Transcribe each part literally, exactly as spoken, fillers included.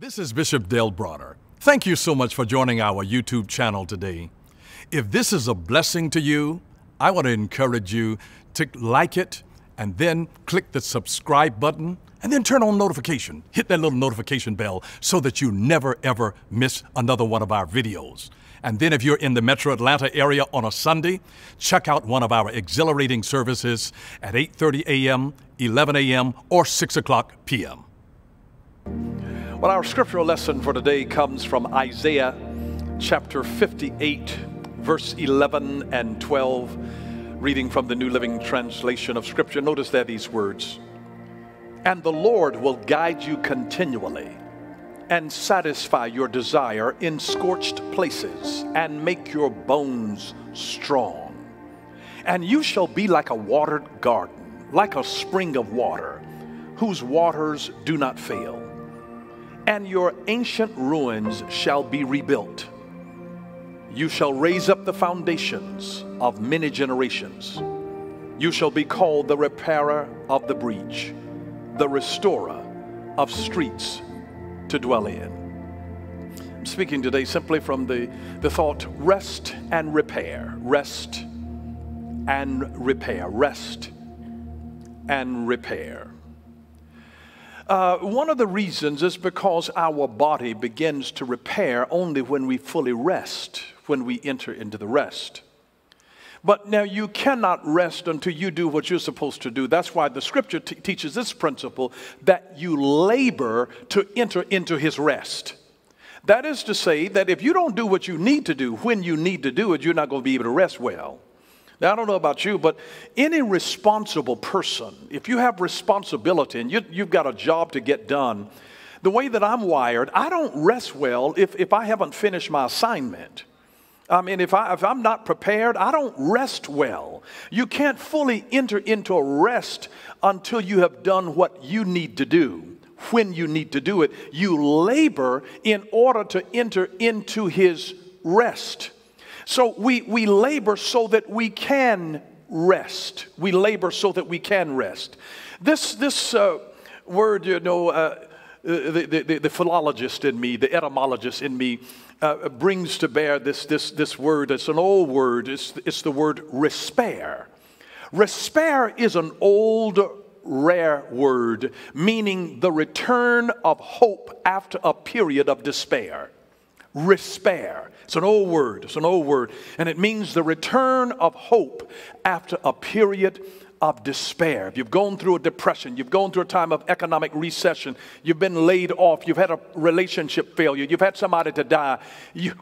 This is Bishop Dale Bronner. Thank you so much for joining our YouTube channel today. If this is a blessing to you, I want to encourage you to like it and then click the subscribe button and then turn on notification. Hit that little notification bell so that you never ever miss another one of our videos. And then if you're in the Metro Atlanta area on a Sunday, check out one of our exhilarating services at eight thirty a m, eleven a m, or six o'clock p m Well, our scriptural lesson for today comes from Isaiah chapter fifty-eight, verse eleven and twelve. Reading from the New Living Translation of Scripture. Notice there these words. And the Lord will guide you continually and satisfy your desire in scorched places and make your bones strong. And you shall be like a watered garden, like a spring of water, whose waters do not fail. And your ancient ruins shall be rebuilt. You shall raise up the foundations of many generations. You shall be called the repairer of the breach, the restorer of streets to dwell in. I'm speaking today simply from the, the thought, rest and repair, rest and repair, rest and repair. Uh, one of the reasons is because our body begins to repair only when we fully rest, when we enter into the rest. But now you cannot rest until you do what you're supposed to do. That's why the scripture te- teaches this principle, that you labor to enter into his rest. That is to say that if you don't do what you need to do when you need to do it, you're not going to be able to rest well. Now, I don't know about you, but any responsible person, if you have responsibility and you, you've got a job to get done, the way that I'm wired, I don't rest well if, if I haven't finished my assignment. I mean, if, I, if I'm not prepared, I don't rest well. You can't fully enter into a rest until you have done what you need to do. When you need to do it, you labor in order to enter into his rest. So we, we labor so that we can rest. We labor so that we can rest. This, this uh, word, you know, uh, the, the, the philologist in me, the etymologist in me, uh, brings to bear this, this, this word. It's an old word. It's, it's the word respair. Respair is an old, rare word, meaning the return of hope after a period of despair. Respair. It's an old word. It's an old word. And it means the return of hope after a period of despair. If you've gone through a depression, you've gone through a time of economic recession, you've been laid off, you've had a relationship failure, you've had somebody to die, you,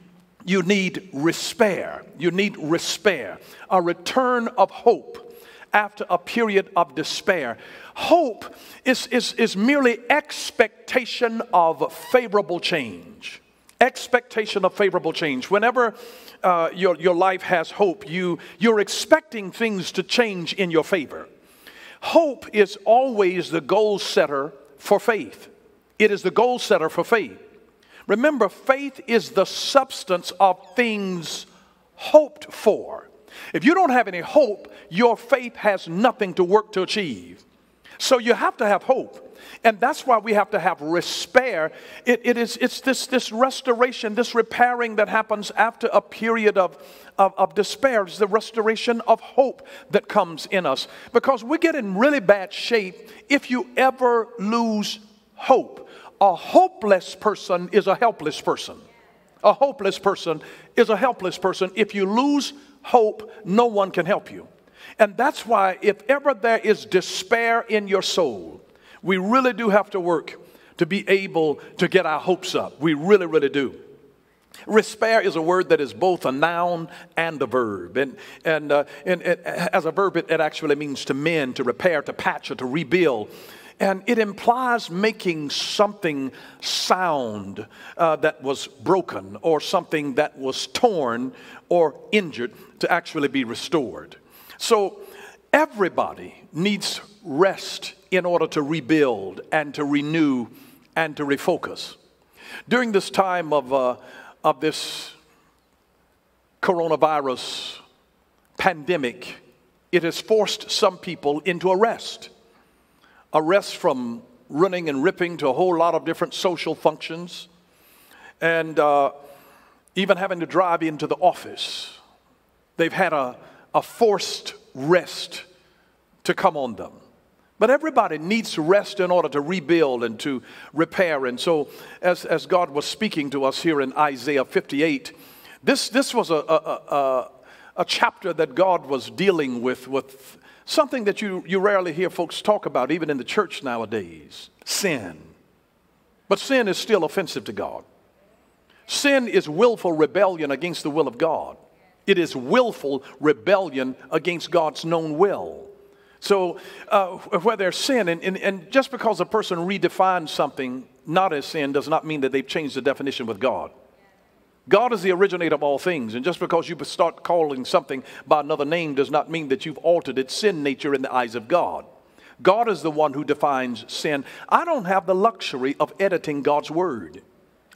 you need respair. You need respair. A return of hope after a period of despair. Hope is, is, is merely expectation of favorable change. Expectation of favorable change. Whenever uh, your, your life has hope, you, you're expecting things to change in your favor. Hope is always the goal setter for faith. It is the goal setter for faith. Remember, faith is the substance of things hoped for. If you don't have any hope, your faith has nothing to work to achieve. So you have to have hope. And that's why we have to have respair. It, it is, it's this, this restoration, this repairing that happens after a period of, of, of despair. It's the restoration of hope that comes in us. Because we get in really bad shape if you ever lose hope. A hopeless person is a helpless person. A hopeless person is a helpless person. If you lose hope, no one can help you. And that's why if ever there is despair in your soul, we really do have to work to be able to get our hopes up. We really, really do. Respair is a word that is both a noun and a verb. And, and, uh, and it, as a verb, it, it actually means to mend, to repair, to patch, or to rebuild. And it implies making something sound uh, that was broken or something that was torn or injured to actually be restored. So everybody needs rest in order to rebuild and to renew and to refocus. During this time of, uh, of this coronavirus pandemic, it has forced some people into a rest. A rest from running and ripping to a whole lot of different social functions, and uh, even having to drive into the office. They've had a, a forced rest to come on them. But everybody needs to rest in order to rebuild and to repair. And so as, as God was speaking to us here in Isaiah fifty-eight, this, this was a, a, a, a chapter that God was dealing with, with something that you, you rarely hear folks talk about, even in the church nowadays, sin. But sin is still offensive to God. Sin is willful rebellion against the will of God. It is willful rebellion against God's known will. So uh, where there's sin, and, and, and just because a person redefines something not as sin does not mean that they've changed the definition with God. God is the originator of all things, and just because you start calling something by another name does not mean that you've altered its sin nature in the eyes of God. God is the one who defines sin. I don't have the luxury of editing God's word.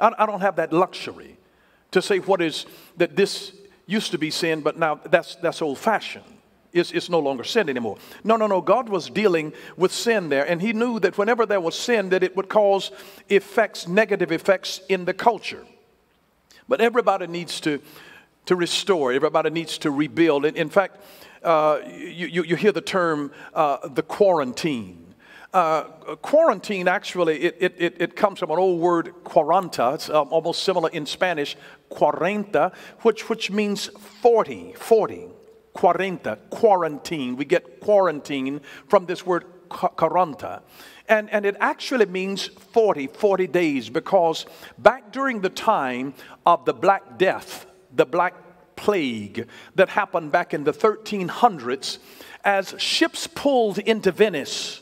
I, I don't have that luxury to say what is, that this used to be sin, but now that's, that's old-fashioned. It's, it's no longer sin anymore. No, no, no. God was dealing with sin there, and he knew that whenever there was sin that it would cause effects, negative effects in the culture. But everybody needs to, to restore. Everybody needs to rebuild. In, in fact, uh, you, you, you hear the term uh, the quarantine. Uh, quarantine, actually, it, it, it comes from an old word, quaranta. It's um, almost similar in Spanish, cuarenta, which, which means forty, forty. Quarenta, quarantine. We get quarantine from this word quaranta. And, and it actually means forty, forty days, because back during the time of the Black Death, the Black Plague that happened back in the thirteen hundreds, as ships pulled into Venice,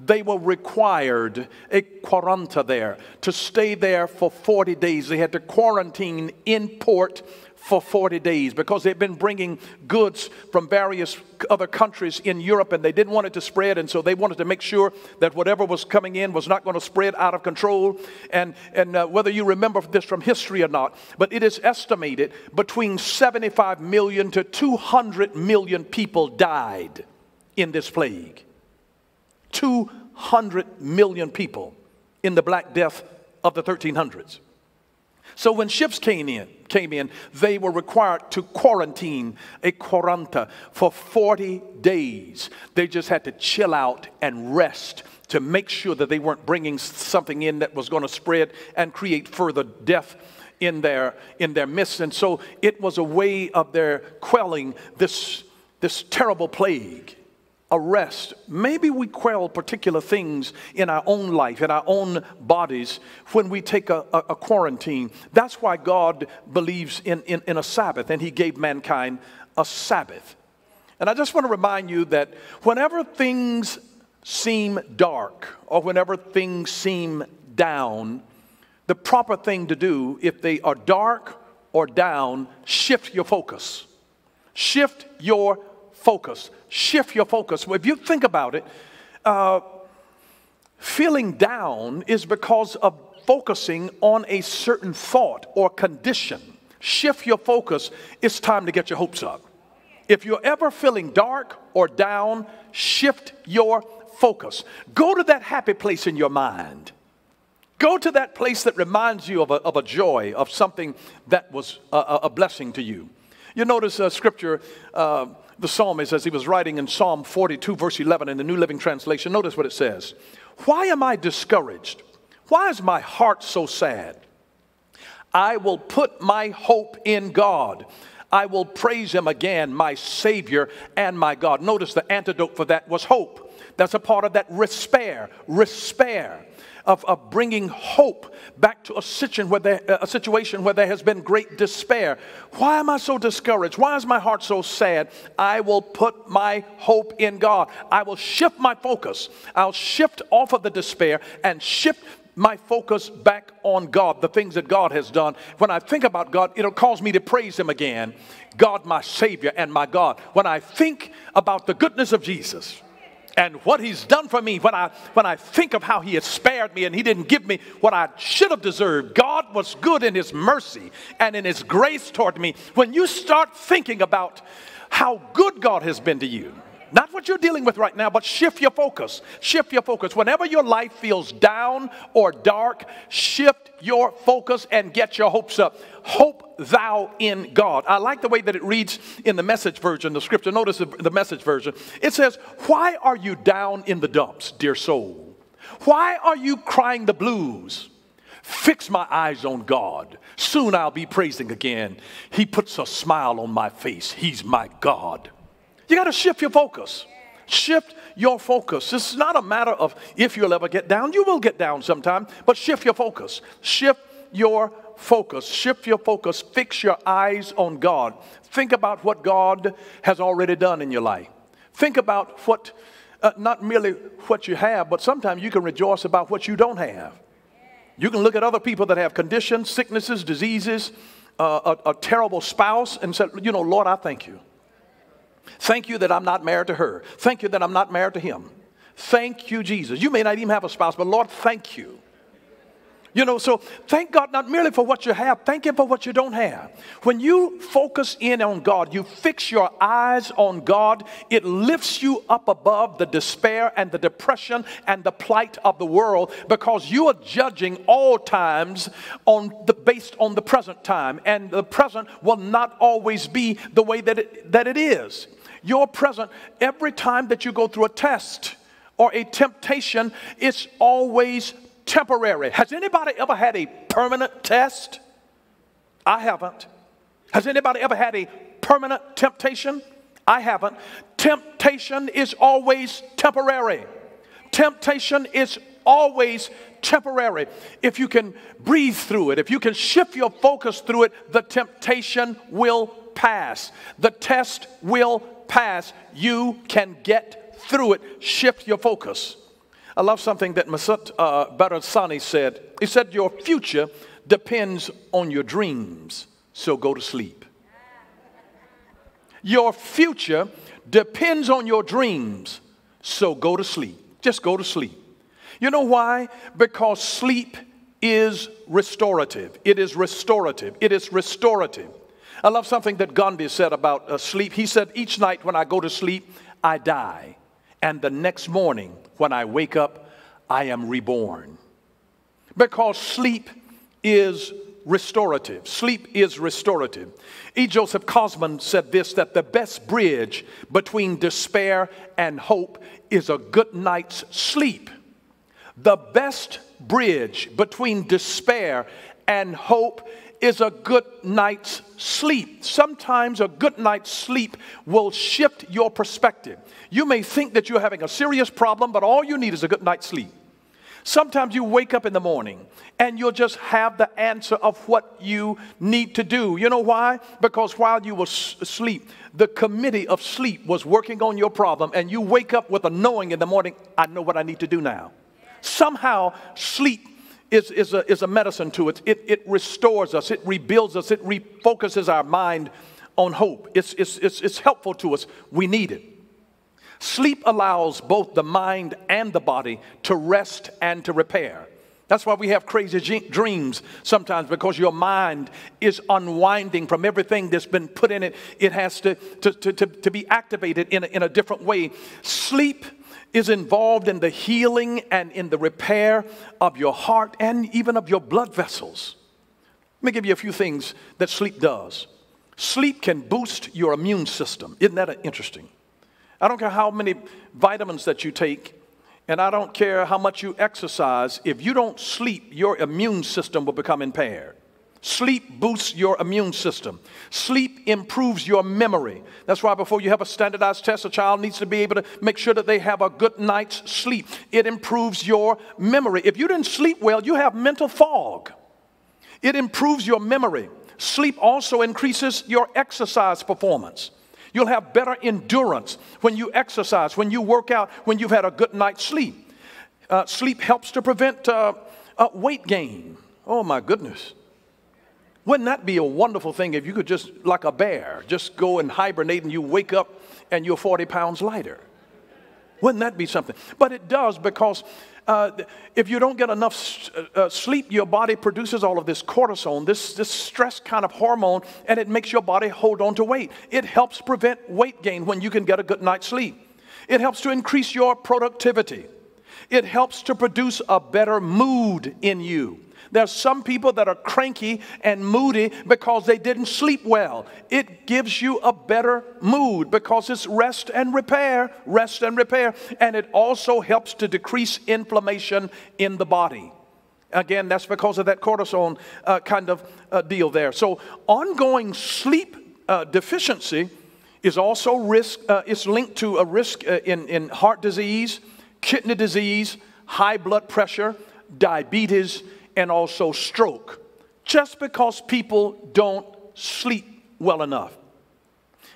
they were required, a quaranta there, to stay there for forty days. They had to quarantine in port for forty days because they'd been bringing goods from various other countries in Europe, and they didn't want it to spread, and so they wanted to make sure that whatever was coming in was not going to spread out of control. And, and uh, whether you remember this from history or not, but it is estimated between seventy-five million to two hundred million people died in this plague. two hundred million people in the Black Death of the thirteen hundreds. So when ships came in, came in, they were required to quarantine, a quaranta, for forty days. They just had to chill out and rest to make sure that they weren't bringing something in that was going to spread and create further death in their, in their midst. And so it was a way of their quelling this, this terrible plague. Arrest. Maybe we quell particular things in our own life, in our own bodies, when we take a, a, a quarantine. That's why God believes in, in, in a Sabbath, and he gave mankind a Sabbath. And I just want to remind you that whenever things seem dark or whenever things seem down, the proper thing to do, if they are dark or down, shift your focus. Shift your focus. Focus. Shift your focus. If you think about it, uh, feeling down is because of focusing on a certain thought or condition. Shift your focus. It's time to get your hopes up. If you're ever feeling dark or down, shift your focus. Go to that happy place in your mind. Go to that place that reminds you of a, of a joy, of something that was a, a blessing to you. You notice uh, scripture, uh, the psalmist, as he was writing in Psalm forty-two, verse eleven in the New Living Translation, notice what it says. Why am I discouraged? Why is my heart so sad? I will put my hope in God. I will praise him again, my Savior and my God. Notice the antidote for that was hope. That's a part of that despair, despair of, of bringing hope back to a situation, where there, a situation where there has been great despair. Why am I so discouraged? Why is my heart so sad? I will put my hope in God. I will shift my focus. I'll shift off of the despair and shift my focus back on God, the things that God has done. When I think about God, it'll cause me to praise him again. God, my Savior and my God. When I think about the goodness of Jesus and what he's done for me, when I, when I think of how he has spared me and he didn't give me what I should have deserved, God was good in his mercy and in his grace toward me. When you start thinking about how good God has been to you, Not what you're dealing with right now, but shift your focus. Shift your focus. Whenever your life feels down or dark, shift your focus and get your hopes up. Hope thou in God. I like the way that it reads in the Message version, the scripture. Notice the, the Message version. It says, why are you down in the dumps, dear soul? Why are you crying the blues? Fix my eyes on God. Soon I'll be praising again. He puts a smile on my face. He's my God. You got to shift your focus. Shift your focus. This is not a matter of if you'll ever get down. You will get down sometime, but shift your focus. Shift your focus. Shift your focus. Fix your eyes on God. Think about what God has already done in your life. Think about what, uh, not merely what you have, but sometimes you can rejoice about what you don't have. You can look at other people that have conditions, sicknesses, diseases, uh, a, a terrible spouse, and say, you know, Lord, I thank you. Thank you that I'm not married to her. Thank you that I'm not married to him. Thank you, Jesus. You may not even have a spouse, but Lord, thank you. You know, so thank God not merely for what you have, thank Him for what you don't have. When you focus in on God, you fix your eyes on God, it lifts you up above the despair and the depression and the plight of the world, because you are judging all times on the, based on the present time, and the present will not always be the way that it, that it is. Your present, every time that you go through a test or a temptation, it's always temporary. Has anybody ever had a permanent test? I haven't. Has anybody ever had a permanent temptation? I haven't. Temptation is always temporary. Temptation is always temporary. If you can breathe through it, if you can shift your focus through it, the temptation will pass. The test will pass. You can get through it. Shift your focus. I love something that Masut uh, Barasani said. He said, your future depends on your dreams, so go to sleep. Your future depends on your dreams, so go to sleep. Just go to sleep. You know why? Because sleep is restorative. It is restorative. It is restorative. I love something that Gandhi said about uh, sleep. He said, each night when I go to sleep, I die. And the next morning, when I wake up, I am reborn. Because sleep is restorative. Sleep is restorative. E. Joseph Cosman said this, that the best bridge between despair and hope is a good night's sleep. The best bridge between despair and hope is a good night's sleep. Sometimes a good night's sleep will shift your perspective. You may think that you're having a serious problem, but all you need is a good night's sleep. Sometimes you wake up in the morning and you'll just have the answer of what you need to do. You know why? Because while you were asleep, the committee of sleep was working on your problem, and you wake up with a knowing in the morning, I know what I need to do now. Somehow sleep Is, is, a, is a medicine to it. It, it restores us. It rebuilds us. It refocuses our mind on hope. It's, it's, it's, it's helpful to us. We need it. Sleep allows both the mind and the body to rest and to repair. That's why we have crazy dreams sometimes, because your mind is unwinding from everything that's been put in it. It has to, to, to, to, to be activated in a, in a different way. Sleep is involved in the healing and in the repair of your heart and even of your blood vessels. Let me give you a few things that sleep does. Sleep can boost your immune system. Isn't that interesting? I don't care how many vitamins that you take, and I don't care how much you exercise. If you don't sleep, your immune system will become impaired. Sleep boosts your immune system. Sleep improves your memory. That's why before you have a standardized test, a child needs to be able to make sure that they have a good night's sleep. It improves your memory. If you didn't sleep well, you have mental fog. It improves your memory. Sleep also increases your exercise performance. You'll have better endurance when you exercise, when you work out, when you've had a good night's sleep. Uh, sleep helps to prevent uh, uh, weight gain. Oh, my goodness. Wouldn't that be a wonderful thing if you could just, like a bear, just go and hibernate and you wake up and you're forty pounds lighter? Wouldn't that be something? But it does, because uh, if you don't get enough uh, sleep, your body produces all of this cortisone, this, this stress kind of hormone, and it makes your body hold on to weight. It helps prevent weight gain when you can get a good night's sleep. It helps to increase your productivity. It helps to produce a better mood in you. There's some people that are cranky and moody because they didn't sleep well. It gives you a better mood because it's rest and repair, rest and repair. And it also helps to decrease inflammation in the body. Again, that's because of that cortisone uh, kind of uh, deal there. So ongoing sleep uh, deficiency is also risk, uh, it's linked to a risk uh, in, in heart disease, kidney disease, high blood pressure, diabetes, and also stroke, just because people don't sleep well enough.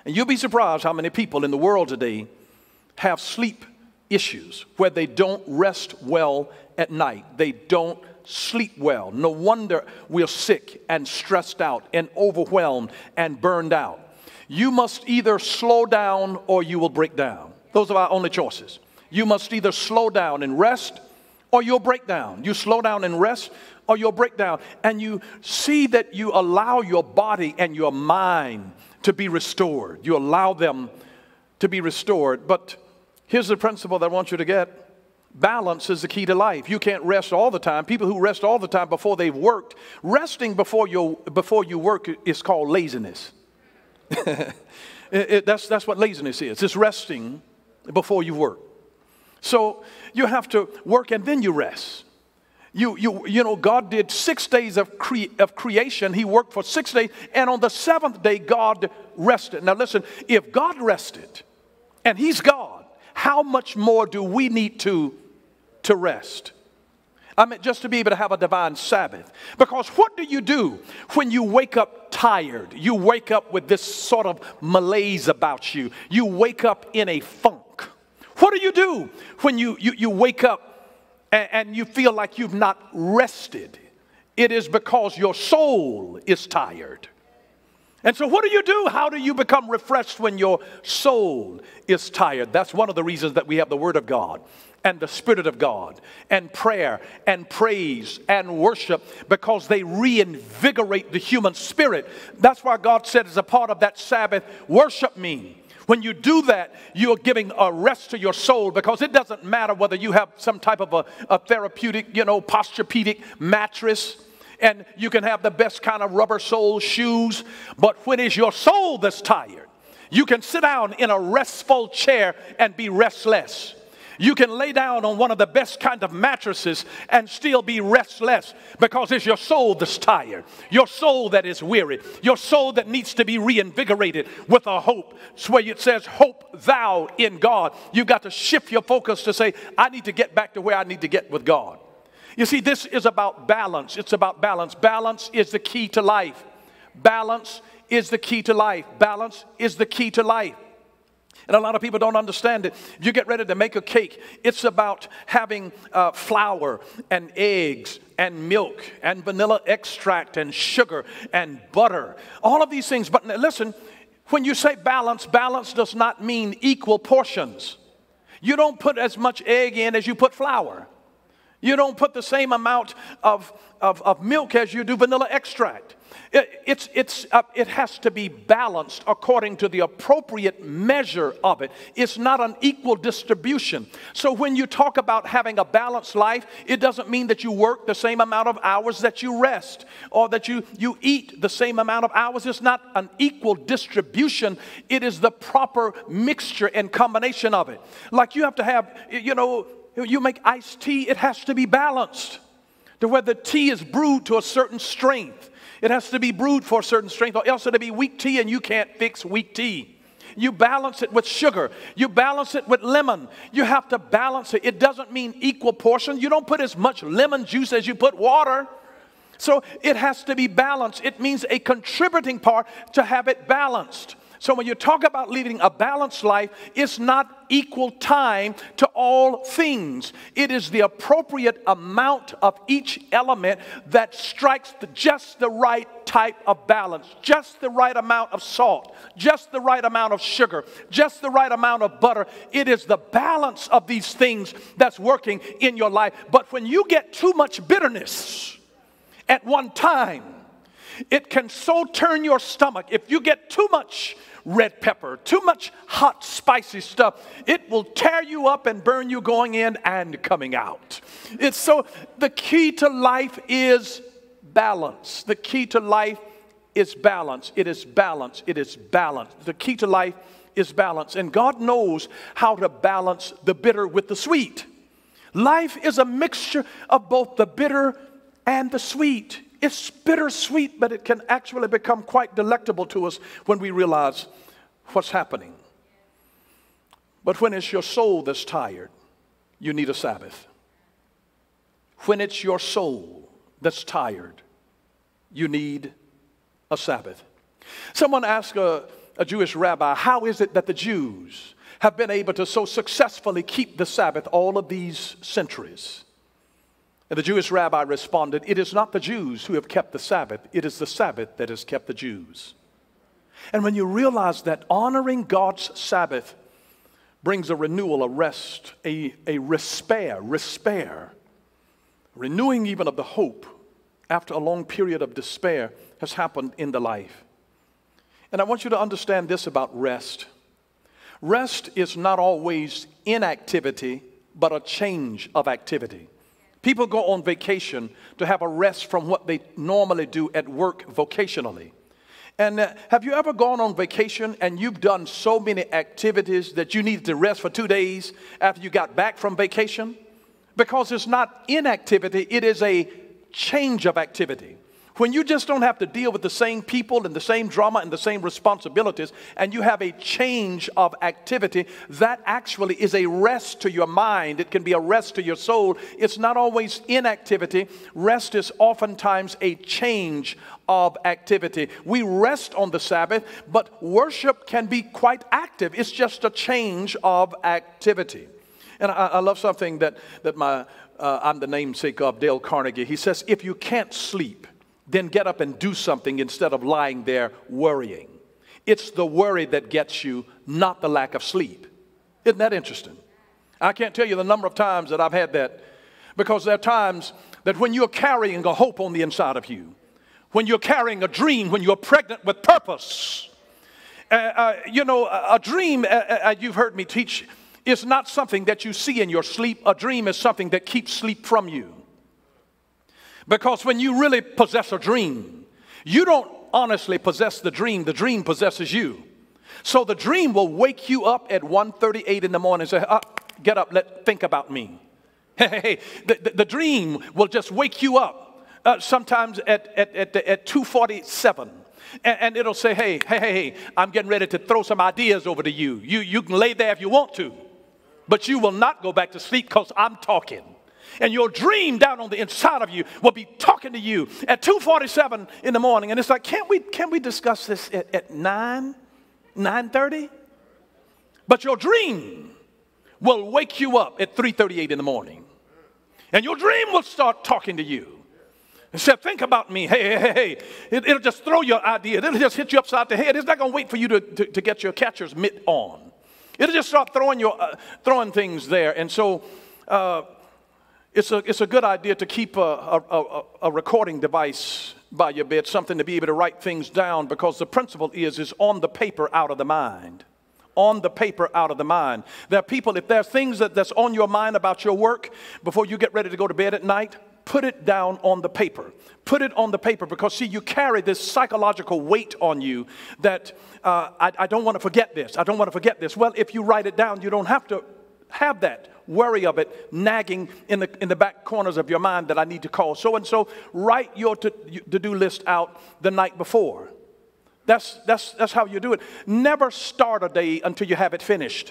And you'll be surprised how many people in the world today have sleep issues where they don't rest well at night. They don't sleep well. No wonder we're sick and stressed out and overwhelmed and burned out. You must either slow down or you will break down. Those are our only choices. You must either slow down and rest or you'll break down. You slow down and rest, or you'll break down. And you see that you allow your body and your mind to be restored. You allow them to be restored. But here's the principle that I want you to get. Balance is the key to life. You can't rest all the time. People who rest all the time before they've worked, resting before you, before you work is called laziness. it, it, that's, that's what laziness is. It's resting before you work. So you have to work and then you rest. You, you, you know, God did six days of, cre of creation. He worked for six days. And on the seventh day, God rested. Now listen, if God rested and he's God, how much more do we need to, to rest? I mean, just to be able to have a divine Sabbath. Because what do you do when you wake up tired? You wake up with this sort of malaise about you. You wake up in a funk. What do you do when you, you, you wake up and, and you feel like you've not rested? It is because your soul is tired. And so what do you do? How do you become refreshed when your soul is tired? That's one of the reasons that we have the Word of God and the Spirit of God and prayer and praise and worship, because they reinvigorate the human spirit. That's why God said as a part of that Sabbath, worship me. When you do that, you're giving a rest to your soul, because it doesn't matter whether you have some type of a, a therapeutic, you know, posturepedic mattress, and you can have the best kind of rubber sole shoes, but when it's your soul that's tired, you can sit down in a restful chair and be restless. You can lay down on one of the best kind of mattresses and still be restless, because it's your soul that's tired, your soul that is weary, your soul that needs to be reinvigorated with a hope. It's where it says, hope thou in God. You've got to shift your focus to say, I need to get back to where I need to get with God. You see, this is about balance. It's about balance. Balance is the key to life. Balance is the key to life. Balance is the key to life. And a lot of people don't understand it. If you get ready to make a cake, it's about having uh, flour and eggs and milk and vanilla extract and sugar and butter. All of these things. But listen, when you say balance, balance does not mean equal portions. You don't put as much egg in as you put flour. You don't put the same amount of, of, of milk as you do vanilla extract. It, it's, it's, uh, it has to be balanced according to the appropriate measure of it. It's not an equal distribution. So when you talk about having a balanced life, it doesn't mean that you work the same amount of hours that you rest, or that you, you eat the same amount of hours. It's not an equal distribution. It is the proper mixture and combination of it. Like you have to have, you know, you make iced tea, it has to be balanced to where the tea is brewed to a certain strength. It has to be brewed for a certain strength, or else it'll be weak tea, and you can't fix weak tea. You balance it with sugar. You balance it with lemon. You have to balance it. It doesn't mean equal portion. You don't put as much lemon juice as you put water. So it has to be balanced. It means a contributing part to have it balanced. So when you talk about living a balanced life, it's not equal time to all things. It is the appropriate amount of each element that strikes the, just the right type of balance, just the right amount of salt, just the right amount of sugar, just the right amount of butter. It is the balance of these things that's working in your life. But when you get too much bitterness at one time, it can so turn your stomach. If you get too much red pepper, too much hot, spicy stuff. It will tear you up and burn you going in and coming out. It's so, the key to life is balance. The key to life is balance. It is balance. It is balance. The key to life is balance. And God knows how to balance the bitter with the sweet. Life is a mixture of both the bitter and the sweet. It's bittersweet, but it can actually become quite delectable to us when we realize what's happening. But when it's your soul that's tired, you need a Sabbath. When it's your soul that's tired, you need a Sabbath. Someone asked a, a Jewish rabbi, how is it that the Jews have been able to so successfully keep the Sabbath all of these centuries? And the Jewish rabbi responded, it is not the Jews who have kept the Sabbath. It is the Sabbath that has kept the Jews. And when you realize that honoring God's Sabbath brings a renewal, a rest, a, a respite, respite, renewing even of the hope after a long period of despair has happened in the life. And I want you to understand this about rest. Rest is not always inactivity, but a change of activity. People go on vacation to have a rest from what they normally do at work vocationally. And uh, have you ever gone on vacation and you've done so many activities that you needed to rest for two days after you got back from vacation? Because it's not inactivity, it is a change of activity. When you just don't have to deal with the same people and the same drama and the same responsibilities, and you have a change of activity, that actually is a rest to your mind. It can be a rest to your soul. It's not always inactivity. Rest is oftentimes a change of activity. We rest on the Sabbath, but worship can be quite active. It's just a change of activity. And I, I love something that, that my, uh, I'm the namesake of, Dale Carnegie. He says, if you can't sleep, then get up and do something instead of lying there worrying. It's the worry that gets you, not the lack of sleep. Isn't that interesting? I can't tell you the number of times that I've had that, because there are times that when you're carrying a hope on the inside of you, when you're carrying a dream, when you're pregnant with purpose, uh, uh, you know, a, a dream, uh, uh, you've heard me teach, is not something that you see in your sleep. A dream is something that keeps sleep from you. Because when you really possess a dream, you don't honestly possess the dream. The dream possesses you. So the dream will wake you up at one thirty-eight in the morning and say, oh, get up, let, think about me. Hey, hey, hey. The, the, the dream will just wake you up uh, sometimes at, at, at, at two forty-seven. And, and it'll say, hey, hey, hey, hey, I'm getting ready to throw some ideas over to you. You, you can lay there if you want to, but you will not go back to sleep because I'm talking. And your dream down on the inside of you will be talking to you at two forty-seven in the morning. And it's like, can't we, can't we discuss this at, at nine, nine thirty? But your dream will wake you up at three thirty-eight in the morning. And your dream will start talking to you. And said, think about me. Hey, hey, hey. It, it'll just throw your idea. It'll just hit you upside the head. It's not going to wait for you to, to, to get your catcher's mitt on. It'll just start throwing, your, uh, throwing things there. And so... Uh, It's a, it's a good idea to keep a, a, a, a recording device by your bed, something to be able to write things down, because the principle is, is on the paper, out of the mind. On the paper, out of the mind. There are people, if there are things that, that's on your mind about your work, before you get ready to go to bed at night, put it down on the paper. Put it on the paper, because, see, you carry this psychological weight on you that uh, I, I don't want to forget this. I don't want to forget this. Well, if you write it down, you don't have to have that worry of it nagging in the, in the back corners of your mind that I need to call so-and-so. Write your to-do list out the night before. That's, that's, that's how you do it. Never start a day until you have it finished.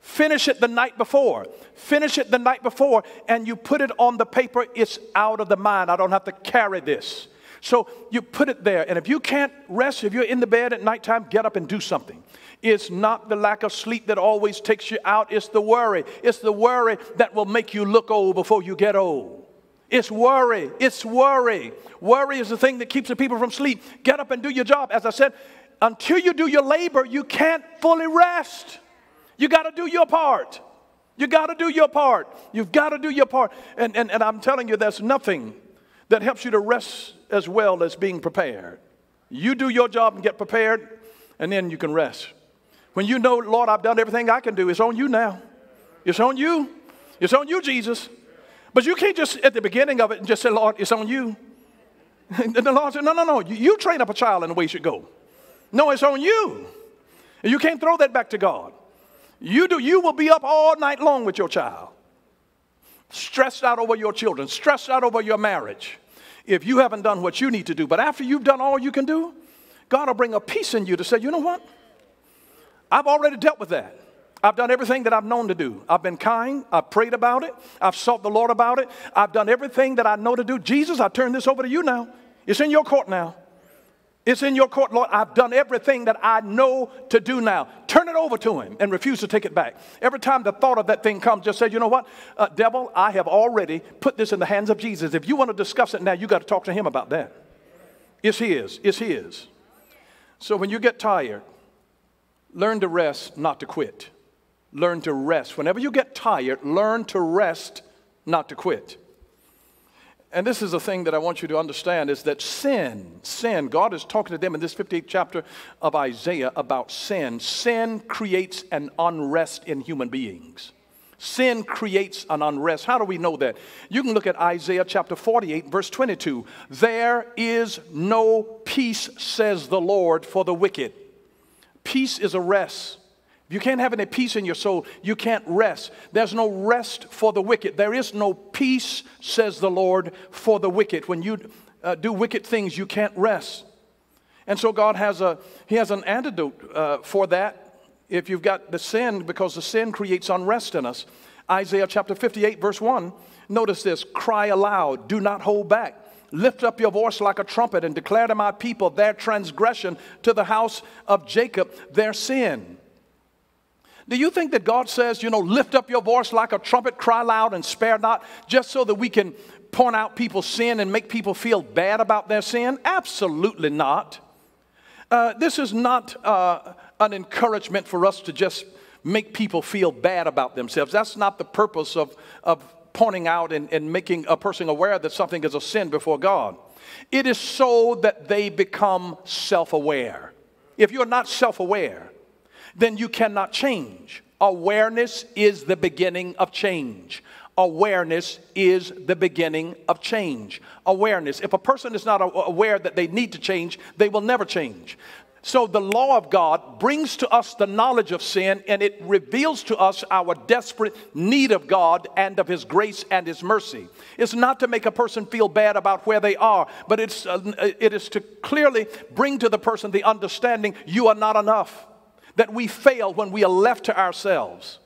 Finish it the night before. Finish it the night before, and you put it on the paper. It's out of the mind. I don't have to carry this. So you put it there, and if you can't rest, if you're in the bed at nighttime, get up and do something. It's not the lack of sleep that always takes you out. It's the worry. It's the worry that will make you look old before you get old. It's worry. It's worry. Worry is the thing that keeps the people from sleep. Get up and do your job. As I said, until you do your labor, you can't fully rest. You got to do your part. You got to do your part. You've got to do your part. And, and, and I'm telling you, there's nothing that helps you to rest as well as being prepared. You do your job and get prepared, and then you can rest. When you know, Lord, I've done everything I can do, it's on you now. It's on you. It's on you, Jesus. But you can't just, at the beginning of it, just say, Lord, it's on you. And the Lord said, no, no, no, you, you train up a child in the way it should go. No, it's on you. You can't throw that back to God. You do. You will be up all night long with your child, stressed out over your children, stressed out over your marriage, if you haven't done what you need to do. But after you've done all you can do, God will bring a peace in you to say, you know what? I've already dealt with that. I've done everything that I've known to do. I've been kind. I've prayed about it. I've sought the Lord about it. I've done everything that I know to do. Jesus, I turn this over to you now. It's in your court now. It's in your court, Lord. I've done everything that I know to do now. Turn it over to him and refuse to take it back. Every time the thought of that thing comes, just say, you know what? Uh, devil, I have already put this in the hands of Jesus. If you want to discuss it now, you got to talk to him about that. It's his. It's his. So when you get tired, learn to rest, not to quit. Learn to rest. Whenever you get tired, learn to rest, not to quit. And this is the thing that I want you to understand is that sin, sin, God is talking to them in this fifty-eighth chapter of Isaiah about sin. Sin creates an unrest in human beings. Sin creates an unrest. How do we know that? You can look at Isaiah chapter forty-eight, verse twenty-two. There is no peace, says the Lord, for the wicked. Peace is a rest. If you can't have any peace in your soul, you can't rest. There's no rest for the wicked. There is no peace, says the Lord, for the wicked. When you uh, do wicked things, you can't rest. And so God has a, he has an antidote uh, for that if you've got the sin, because the sin creates unrest in us. Isaiah chapter fifty-eight, verse one, notice this, cry aloud, do not hold back. Lift up your voice like a trumpet and declare to my people their transgression, to the house of Jacob their sin. Do you think that God says, you know, lift up your voice like a trumpet, cry loud and spare not, just so that we can point out people's sin and make people feel bad about their sin? Absolutely not. Uh, this is not uh, an encouragement for us to just make people feel bad about themselves. That's not the purpose of, of pointing out and, and making a person aware that something is a sin before God. It is so that they become self-aware. If you're not self-aware, then you cannot change. Awareness is the beginning of change. Awareness is the beginning of change. Awareness. If a person is not aware that they need to change, they will never change. So the law of God brings to us the knowledge of sin, and it reveals to us our desperate need of God and of his grace and his mercy. It's not to make a person feel bad about where they are, but it's, uh, it is to clearly bring to the person the understanding you are not enough. That we fail when we are left to ourselves.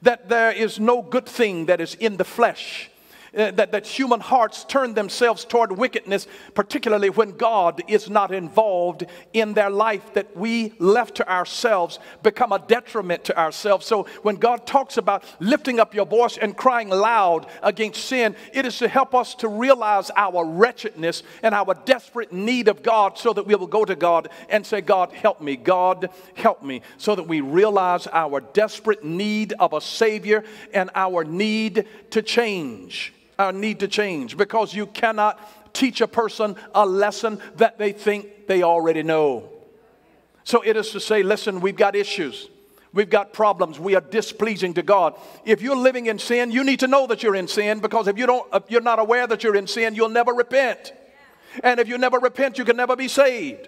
That there is no good thing that is in the flesh. Uh, that, that human hearts turn themselves toward wickedness, particularly when God is not involved in their life. That we, left to ourselves, become a detriment to ourselves. So when God talks about lifting up your voice and crying loud against sin, it is to help us to realize our wretchedness and our desperate need of God, so that we will go to God and say, God, help me. God, help me. So that we realize our desperate need of a Savior and our need to change. Our need to change, because you cannot teach a person a lesson that they think they already know. So it is to say, listen, we've got issues. We've got problems. We are displeasing to God. If you're living in sin, you need to know that you're in sin, because if you don't, if you're not aware that you're in sin, you'll never repent. And if you never repent, you can never be saved.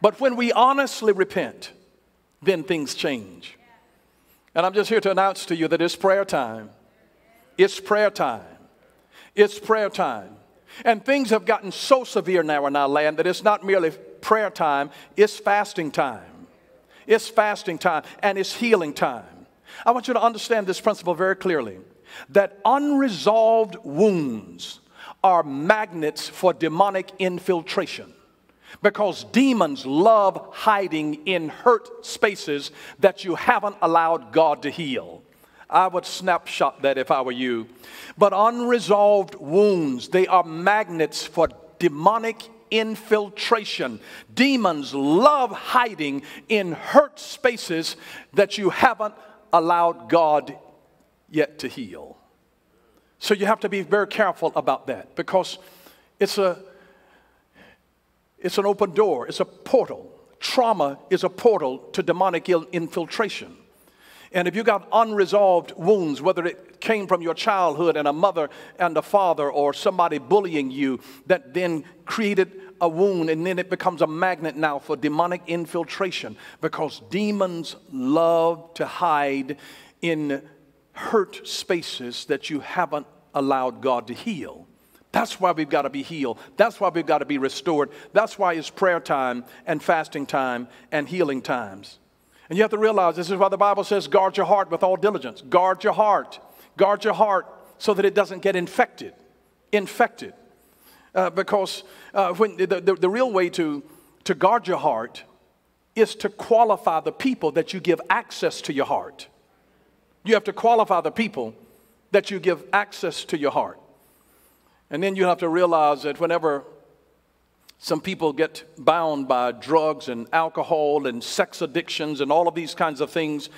But when we honestly repent, then things change. And I'm just here to announce to you that it's prayer time. It's prayer time. It's prayer time. And things have gotten so severe now in our land that it's not merely prayer time, it's fasting time. It's fasting time, and it's healing time. I want you to understand this principle very clearly, that unresolved wounds are magnets for demonic infiltration, because demons love hiding in hurt spaces that you haven't allowed God to heal. I would snapshot that if I were you. But unresolved wounds, they are magnets for demonic infiltration. Demons love hiding in hurt spaces that you haven't allowed God yet to heal. So you have to be very careful about that, because it's a, it's an open door. It's a portal trauma is a portal to demonic infiltration. And if you got unresolved wounds, whether it came from your childhood and a mother and a father or somebody bullying you, that then created a wound, and then it becomes a magnet now for demonic infiltration, because demons love to hide in hurt spaces that you haven't allowed God to heal. That's why we've got to be healed. That's why we've got to be restored. That's why it's prayer time and fasting time and healing times. And you have to realize this is why the Bible says guard your heart with all diligence. Guard your heart. Guard your heart so that it doesn't get infected. Infected. Uh, because uh, when the, the, the real way to, to guard your heart is to qualify the people that you give access to your heart. You have to qualify the people that you give access to your heart. And then you have to realize that whenever some people get bound by drugs and alcohol and sex addictions and all of these kinds of things,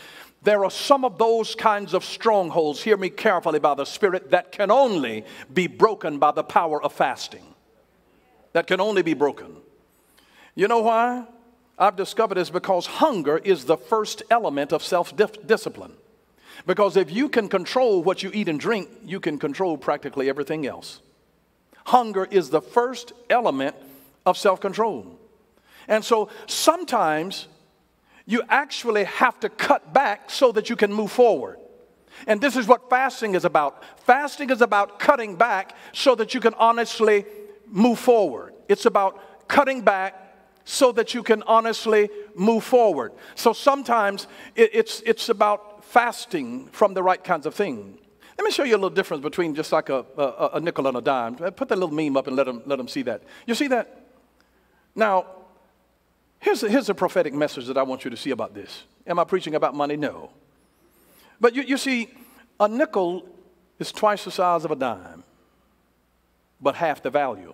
there are some of those kinds of strongholds, hear me carefully, by the Spirit, that can only be broken by the power of fasting. That can only be broken. You know why? I've discovered it's because hunger is the first element of self-discipline. Because if you can control what you eat and drink, you can control practically everything else. Hunger is the first element of self-control. And so sometimes you actually have to cut back so that you can move forward. And this is what fasting is about. Fasting is about cutting back so that you can honestly move forward. It's about cutting back so that you can honestly move forward. So sometimes it, it's, it's about fasting from the right kinds of things. Let me show you a little difference between just like a, a, a nickel and a dime. Put that little meme up and let them, let them see that. You see that? Now, Here's a, here's a prophetic message that I want you to see about this. Am I preaching about money? No. But you, you see, a nickel is twice the size of a dime, but half the value.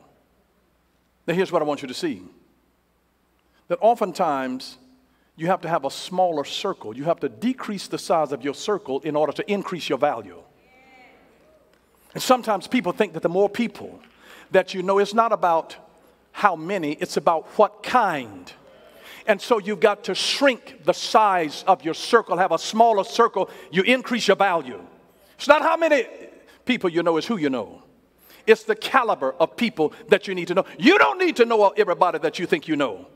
Now, here's what I want you to see. That oftentimes, you have to have a smaller circle. You have to decrease the size of your circle in order to increase your value. And sometimes people think that the more people that you know, it's not about how many, it's about what kind. And so you've got to shrink the size of your circle, have a smaller circle, you increase your value. It's not how many people you know, it's who you know. It's the caliber of people that you need to know. You don't need to know everybody that you think you know.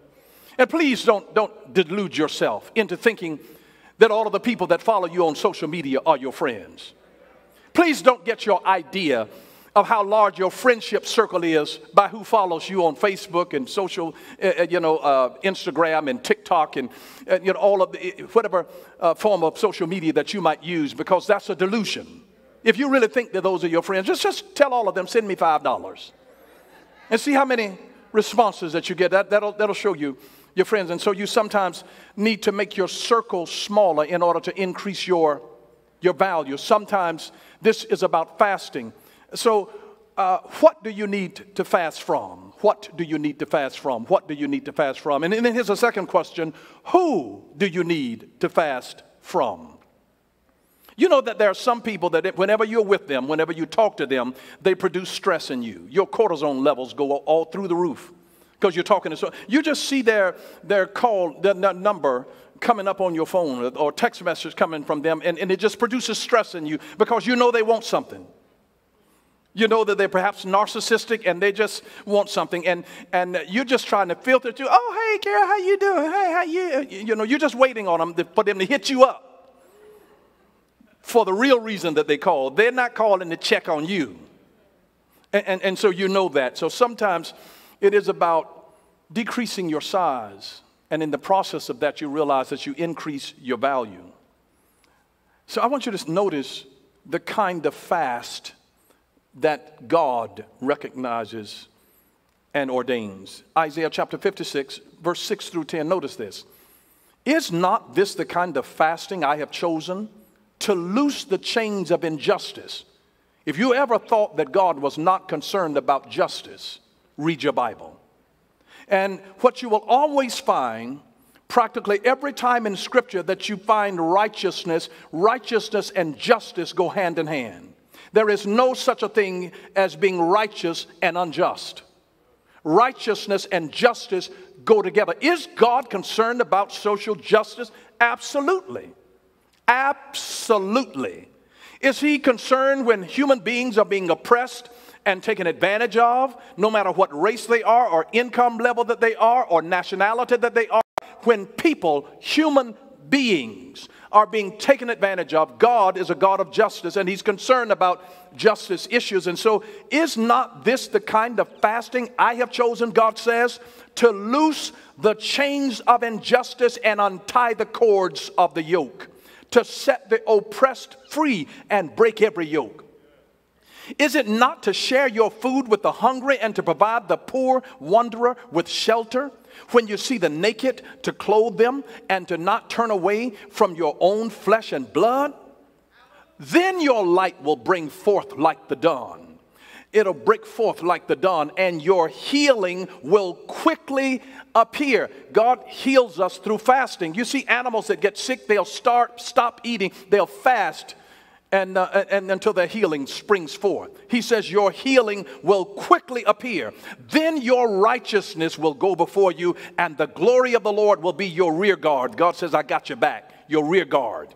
And please don't, don't delude yourself into thinking that all of the people that follow you on social media are your friends. Please don't get your idea of how large your friendship circle is by who follows you on Facebook and social, uh, you know, uh, Instagram and TikTok and, uh, you know, all of the, whatever uh, form of social media that you might use, because that's a delusion. If you really think that those are your friends, just, just tell all of them, send me five dollars. And see how many responses that you get. That, that'll, that'll show you your friends. And so you sometimes need to make your circle smaller in order to increase your, your value. Sometimes this is about fasting. So uh, what do you need to fast from? What do you need to fast from? What do you need to fast from? And, and then here's a second question. Who do you need to fast from? You know that there are some people that whenever you're with them, whenever you talk to them, they produce stress in you. Your cortisone levels go all through the roof because you're talking to so you just see their, their call, their number coming up on your phone or text message coming from them, and, and it just produces stress in you because you know they want something. You know that they're perhaps narcissistic and they just want something, and, and you're just trying to filter through. Oh, hey, girl, how you doing? Hey, how you? You know, you're just waiting on them to, for them to hit you up for the real reason that they called. They're not calling to check on you. And, and, and so you know that. So sometimes it is about decreasing your size, and in the process of that, you realize that you increase your value. So I want you to notice the kind of fast that God recognizes and ordains. Isaiah chapter fifty-six, verse six through ten, notice this. Is not this the kind of fasting I have chosen, to loose the chains of injustice? If you ever thought that God was not concerned about justice, read your Bible. And what you will always find, practically every time in Scripture that you find righteousness, righteousness and justice go hand in hand. There is no such a thing as being righteous and unjust. Righteousness and justice go together. Is God concerned about social justice? Absolutely. Absolutely. Is he concerned when human beings are being oppressed and taken advantage of, no matter what race they are, or income level that they are, or nationality that they are? When people, human beings, are being taken advantage of, God is a God of justice, and he's concerned about justice issues. And so, is not this the kind of fasting I have chosen, God says, to loose the chains of injustice and untie the cords of the yoke, to set the oppressed free and break every yoke? Is it not to share your food with the hungry and to provide the poor wanderer with shelter? When you see the naked, to clothe them and to not turn away from your own flesh and blood? Then your light will bring forth like the dawn. It'll break forth like the dawn, and your healing will quickly appear. God heals us through fasting. You see animals that get sick, they'll start, stop eating, they'll fast. And, uh, and until their healing springs forth. He says your healing will quickly appear. Then your righteousness will go before you, and the glory of the Lord will be your rear guard. God says, I got your back, your rear guard.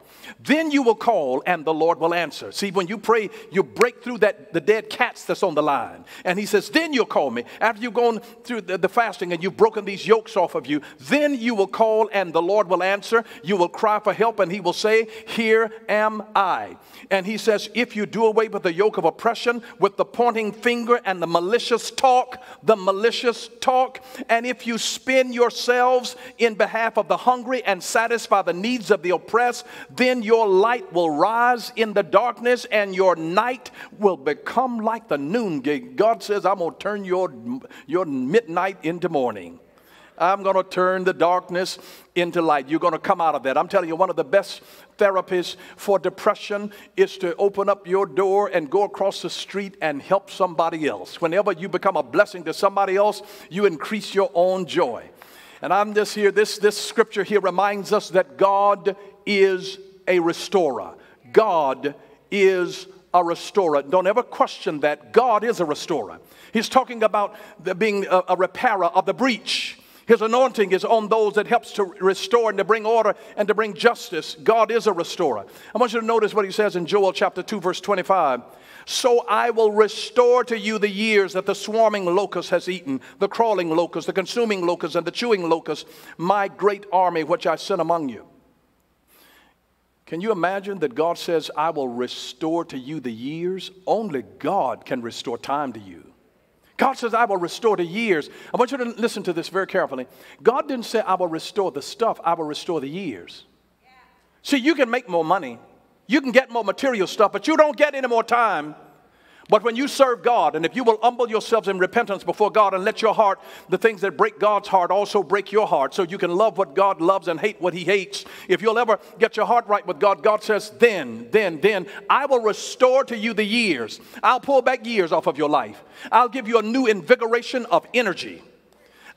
Then you will call, and the Lord will answer. See, when you pray, you break through that, the dead cats that's on the line. And he says, then you'll call me. After you've gone through the, the fasting and you've broken these yokes off of you, then you will call, and the Lord will answer. You will cry for help, and he will say, here am I. And he says, if you do away with the yoke of oppression, with the pointing finger and the malicious talk, the malicious talk, and if you spend yourselves in behalf of the hungry and satisfy the needs of the oppressed, then your light will rise in the darkness, and your night will become like the noonday. God says, I'm going to turn your, your midnight into morning. I'm going to turn the darkness into light. You're going to come out of that. I'm telling you, one of the best therapies for depression is to open up your door and go across the street and help somebody else. Whenever you become a blessing to somebody else, you increase your own joy. And I'm just here, this, this scripture here reminds us that God is a restorer. God is a restorer. Don't ever question that. God is a restorer. He's talking about the, being a, a repairer of the breach. His anointing is on those that helps to restore and to bring order and to bring justice. God is a restorer. I want you to notice what he says in Joel chapter two, verse twenty-five. So I will restore to you the years that the swarming locust has eaten, the crawling locust, the consuming locust, and the chewing locust, my great army which I sent among you. Can you imagine that God says, I will restore to you the years? Only God can restore time to you. God says, I will restore the years. I want you to listen to this very carefully. God didn't say, I will restore the stuff. I will restore the years. Yeah. See, you can make more money. You can get more material stuff, but you don't get any more time. But when you serve God, and if you will humble yourselves in repentance before God and let your heart, the things that break God's heart also break your heart, so you can love what God loves and hate what he hates. If you'll ever get your heart right with God, God says, then, then, then, I will restore to you the years. I'll pull back years off of your life. I'll give you a new invigoration of energy.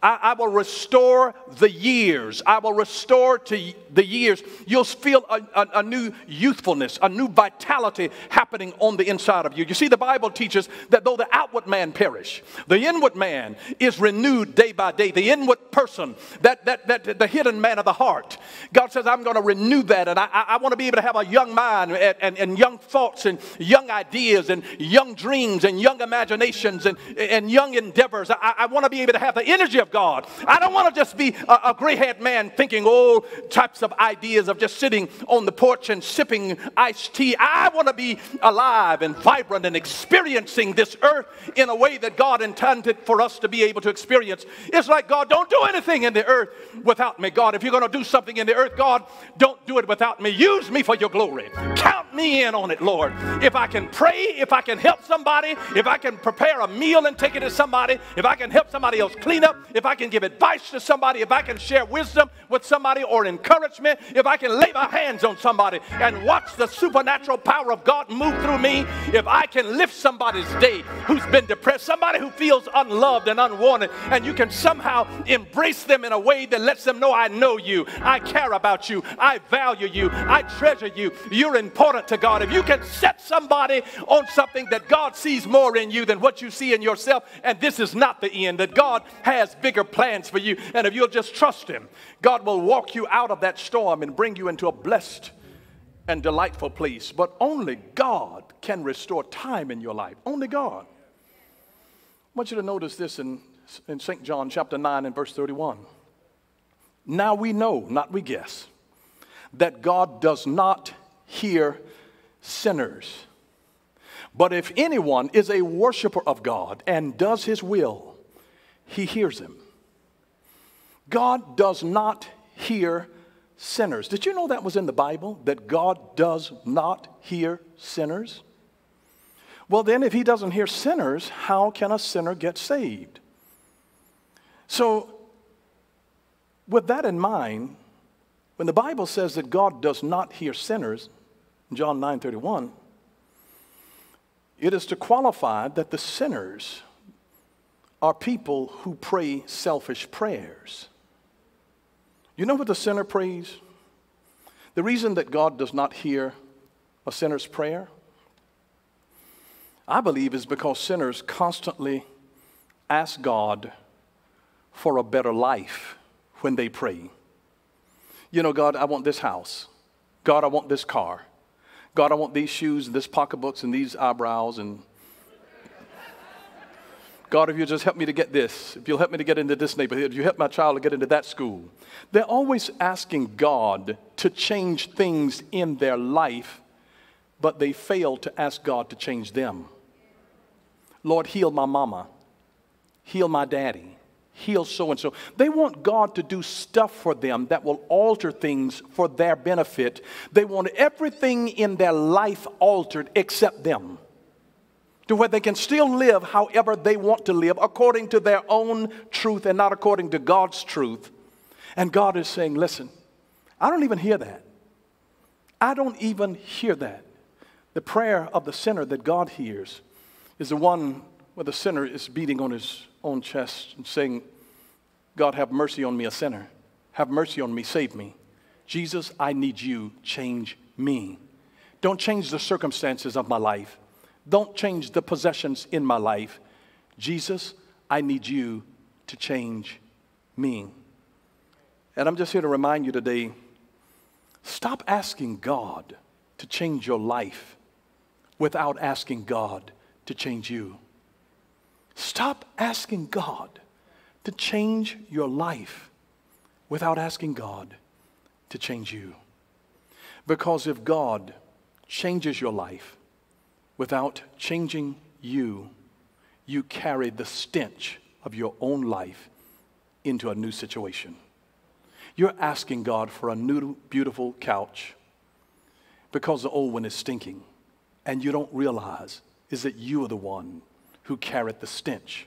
I, I will restore the years. I will restore to the years. You'll feel a, a, a new youthfulness, a new vitality happening on the inside of you. You see, the Bible teaches that though the outward man perish, the inward man is renewed day by day. The inward person, that, that, that the hidden man of the heart. God says, I'm going to renew that, and I, I, I want to be able to have a young mind and, and, and young thoughts and young ideas and young dreams and young imaginations and, and young endeavors. I, I want to be able to have the energy of God. I don't want to just be a, a gray-haired man thinking all types of ideas of just sitting on the porch and sipping iced tea. I want to be alive and vibrant and experiencing this earth in a way that God intended for us to be able to experience. It's like, God, don't do anything in the earth without me. God, if you're going to do something in the earth, God, don't do it without me. Use me for your glory. Count me in on it, Lord. If I can pray, if I can help somebody, if I can prepare a meal and take it to somebody, if I can help somebody else clean up, if I can give advice to somebody, if I can share wisdom with somebody or encouragement, if I can lay my hands on somebody and watch the supernatural power of God move through me, if I can lift somebody's day who's been depressed, somebody who feels unloved and unwanted, and you can somehow embrace them in a way that lets them know, I know you, I care about you, I value you, I treasure you, you're important to God. If you can set somebody on something that God sees more in you than what you see in yourself, and this is not the end, that God has bigger plans for you, and if you'll just trust Him, God will walk you out of that storm and bring you into a blessed and delightful place. But only God can restore time in your life. Only God. I want you to notice this in, in Saint John chapter nine and verse thirty-one. Now we know, not we guess, that God does not hear sinners. But if anyone is a worshiper of God and does His will, He hears him. God does not hear sinners. Did you know that was in the Bible, that God does not hear sinners? Well, then, if He doesn't hear sinners, how can a sinner get saved? So, with that in mind, when the Bible says that God does not hear sinners, John nine thirty-one, it is to qualify that the sinners are people who pray selfish prayers. You know what the sinner prays? The reason that God does not hear a sinner's prayer, I believe, is because sinners constantly ask God for a better life when they pray. You know, God, I want this house. God, I want this car. God, I want these shoes and this pocketbooks and these eyebrows. And God, if you just help me to get this, if you'll help me to get into this neighborhood, if you help my child to get into that school. They're always asking God to change things in their life, but they fail to ask God to change them. Lord, heal my mama. Heal my daddy. Heal so-and-so. They want God to do stuff for them that will alter things for their benefit. They want everything in their life altered except them, to where they can still live however they want to live, according to their own truth and not according to God's truth. And God is saying, listen, I don't even hear that. I don't even hear that. The prayer of the sinner that God hears is the one where the sinner is beating on his own chest and saying, God, have mercy on me, a sinner. Have mercy on me, save me. Jesus, I need you, change me. Don't change the circumstances of my life. Don't change the possessions in my life. Jesus, I need you to change me. And I'm just here to remind you today, stop asking God to change your life without asking God to change you. Stop asking God to change your life without asking God to change you. Because if God changes your life without changing you, you carry the stench of your own life into a new situation. You're asking God for a new beautiful couch because the old one is stinking, and you don't realize is that you are the one who carried the stench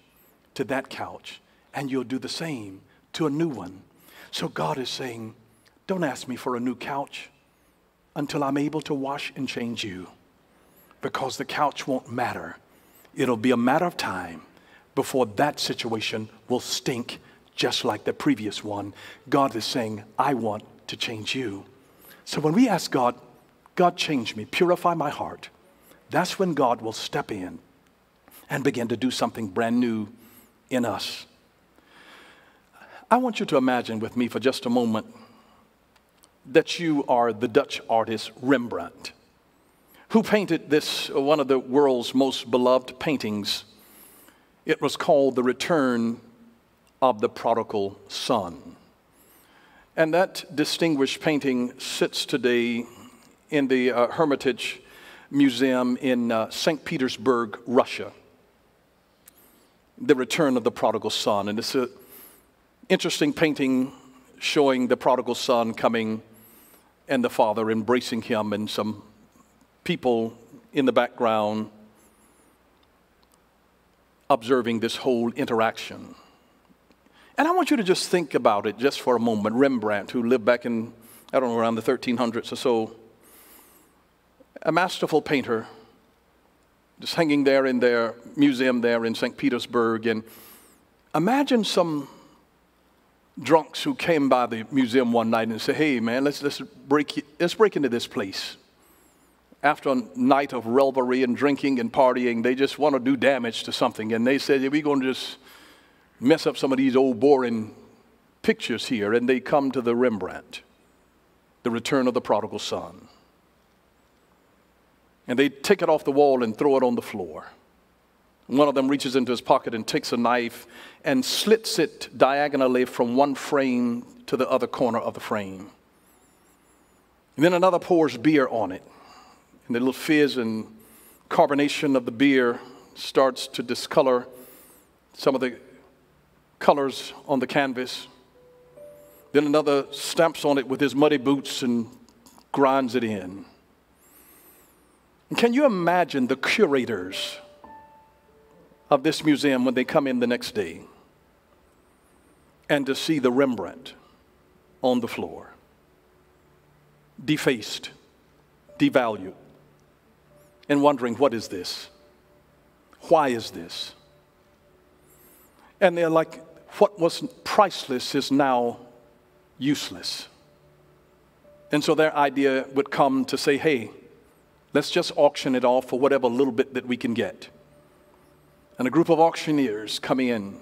to that couch, and you'll do the same to a new one. So God is saying, don't ask me for a new couch until I'm able to wash and change you. Because the couch won't matter. It'll be a matter of time before that situation will stink just like the previous one. God is saying, I want to change you. So when we ask God, God, change me, purify my heart, that's when God will step in and begin to do something brand new in us. I want you to imagine with me for just a moment that you are the Dutch artist Rembrandt, who painted this, one of the world's most beloved paintings. It was called The Return of the Prodigal Son. And that distinguished painting sits today in the uh, Hermitage Museum in uh, Saint Petersburg, Russia. The Return of the Prodigal Son. And it's an interesting painting showing the prodigal son coming and the father embracing him, and some people in the background observing this whole interaction. And I want you to just think about it just for a moment. Rembrandt, who lived back in, I don't know, around the thirteen hundreds or so, a masterful painter, just hanging there in their museum there in Saint Petersburg. And imagine some drunks who came by the museum one night and said, hey, man, let's, let's, break, let's break into this place. After a night of revelry and drinking and partying, they just want to do damage to something. And they said, yeah, we're going to just mess up some of these old boring pictures here. And they come to the Rembrandt, The Return of the Prodigal Son. And they take it off the wall and throw it on the floor. One of them reaches into his pocket and takes a knife and slits it diagonally from one frame to the other corner of the frame. And then another pours beer on it. And the little fizz and carbonation of the beer starts to discolor some of the colors on the canvas. Then another stamps on it with his muddy boots and grinds it in. Can you imagine the curators of this museum when they come in the next day and to see the Rembrandt on the floor, defaced, devalued, and wondering, what is this? Why is this? And they're like, what was priceless is now useless. And so their idea would come to say, hey, let's just auction it off for whatever little bit that we can get. And a group of auctioneers come in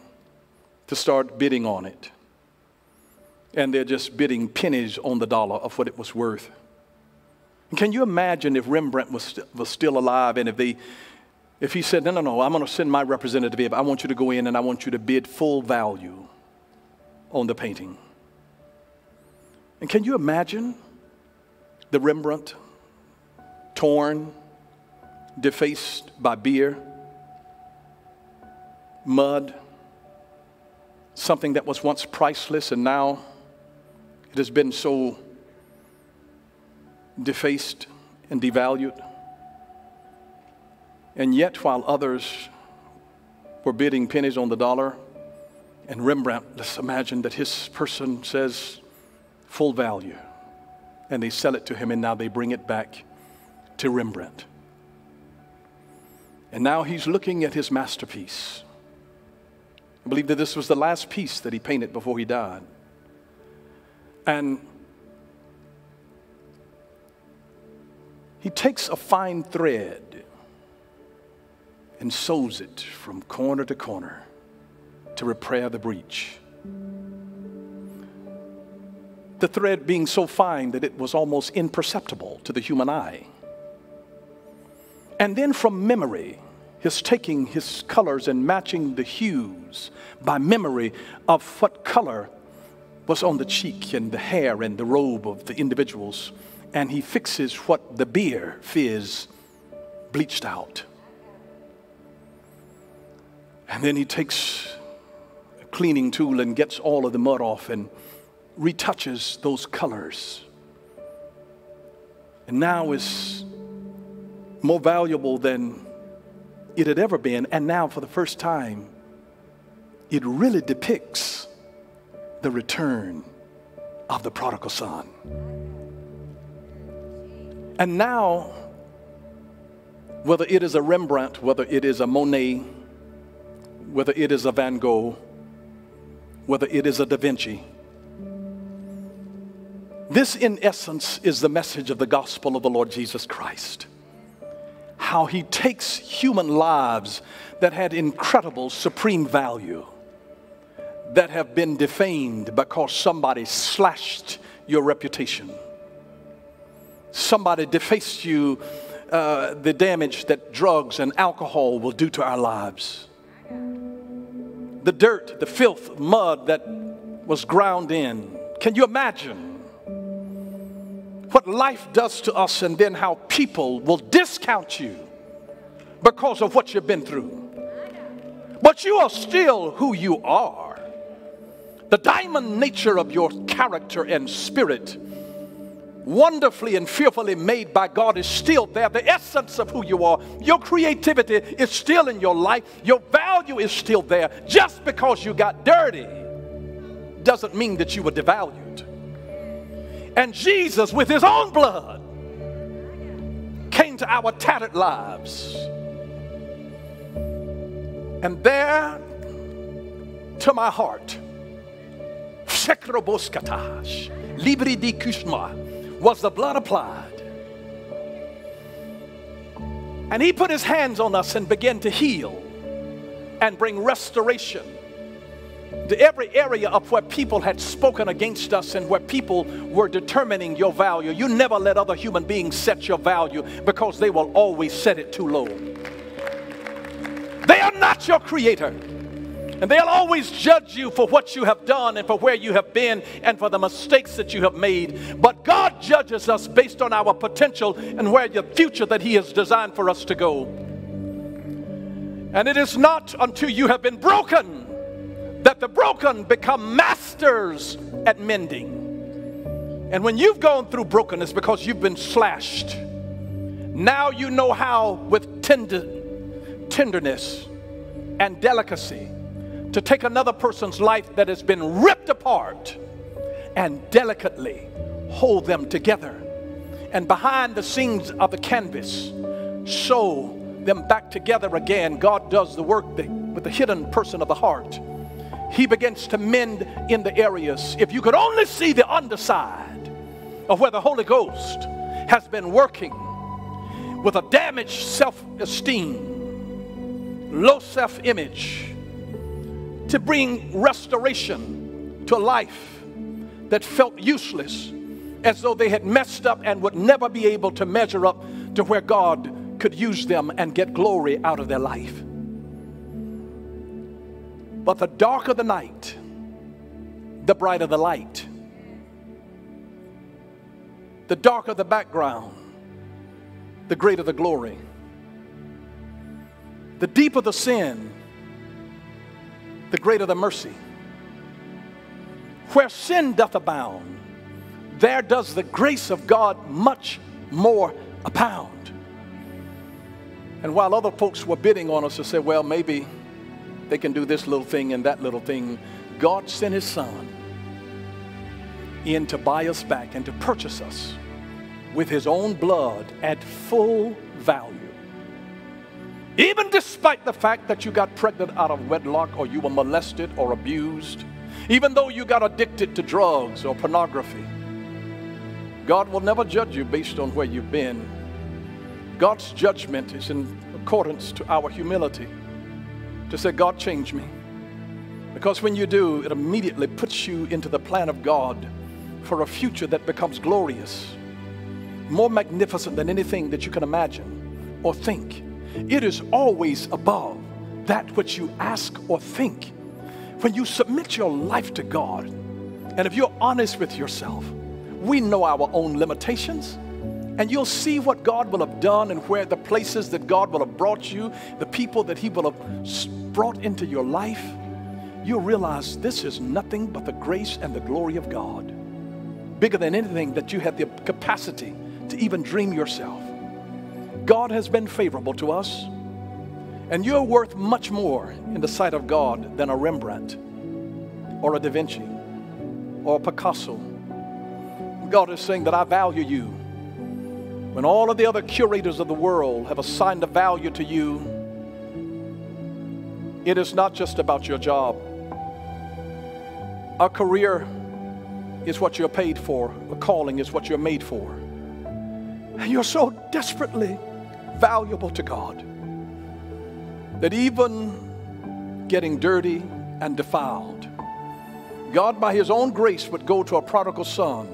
to start bidding on it. And they're just bidding pennies on the dollar of what it was worth. And can you imagine if Rembrandt was, st was still alive and if, they, if he said, no, no, no, I'm going to send my representative here, but I want you to go in and I want you to bid full value on the painting. And can you imagine the Rembrandt? Torn, defaced by beer, mud, something that was once priceless and now it has been so defaced and devalued. And yet while others were bidding pennies on the dollar, and Rembrandt, let's imagine that his person says full value, and they sell it to him and now they bring it back to Rembrandt. And now he's looking at his masterpiece. I believe that this was the last piece that he painted before he died. And he takes a fine thread and sews it from corner to corner to repair the breach. The thread being so fine that it was almost imperceptible to the human eye. And then from memory, his taking his colors and matching the hues by memory of what color was on the cheek and the hair and the robe of the individuals. And he fixes what the beer fizz bleached out. And then he takes a cleaning tool and gets all of the mud off and retouches those colors. And now is more valuable than it had ever been. And now for the first time, it really depicts the return of the prodigal son. And now, whether it is a Rembrandt, whether it is a Monet, whether it is a Van Gogh, whether it is a Da Vinci, this in essence is the message of the gospel of the Lord Jesus Christ. How he takes human lives that had incredible supreme value, that have been defamed because somebody slashed your reputation. Somebody defaced you, uh, the damage that drugs and alcohol will do to our lives. The dirt, the filth, mud that was ground in. Can you imagine what life does to us, and then how people will discount you because of what you've been through? But you are still who you are. The diamond nature of your character and spirit, wonderfully and fearfully made by God, is still there. The essence of who you are, your creativity is still in your life. Your value is still there. Just because you got dirty doesn't mean that you were devalued. And Jesus, with his own blood, came to our tattered lives. And there, to my heart, Libri di Kushma, was the blood applied. And he put his hands on us and began to heal and bring restoration to every area of where people had spoken against us and where people were determining your value. You never let other human beings set your value, because they will always set it too low. They are not your creator. And they'll always judge you for what you have done and for where you have been and for the mistakes that you have made. But God judges us based on our potential and where the future that he has designed for us to go. And it is not until you have been broken that the broken become masters at mending. And when you've gone through brokenness because you've been slashed, now you know how with tender, tenderness and delicacy to take another person's life that has been ripped apart and delicately hold them together, and behind the scenes of the canvas sew them back together again. God does the work with the hidden person of the heart. He begins to mend in the areas. If you could only see the underside of where the Holy Ghost has been working with a damaged self-esteem, low self-image, to bring restoration to a life that felt useless, as though they had messed up and would never be able to measure up to where God could use them and get glory out of their life. But the darker the night, the brighter the light. The darker the background, the greater the glory. The deeper the sin, the greater the mercy. Where sin doth abound, there does the grace of God much more abound. And while other folks were bidding on us to say, well, maybe they can do this little thing and that little thing, God sent his son in to buy us back and to purchase us with his own blood at full value. Even despite the fact that you got pregnant out of wedlock, or you were molested or abused, even though you got addicted to drugs or pornography, God will never judge you based on where you've been. God's judgment is in accordance to our humility, to say, God, change me. Because when you do, it immediately puts you into the plan of God for a future that becomes glorious, more magnificent than anything that you can imagine or think. It is always above that which you ask or think. When you submit your life to God, and if you're honest with yourself, we know our own limitations, and you'll see what God will have done and where the places that God will have brought you, the people that he will have brought into your life. You'll realize this is nothing but the grace and the glory of God, bigger than anything that you had the capacity to even dream yourself. God has been favorable to us, and you're worth much more in the sight of God than a Rembrandt or a Da Vinci or a Picasso. God is saying that I value you. When all of the other curators of the world have assigned a value to you, it is not just about your job. A career is what you're paid for. A calling is what you're made for. And you're so desperately valuable to God that even getting dirty and defiled, God by his own grace would go to a prodigal son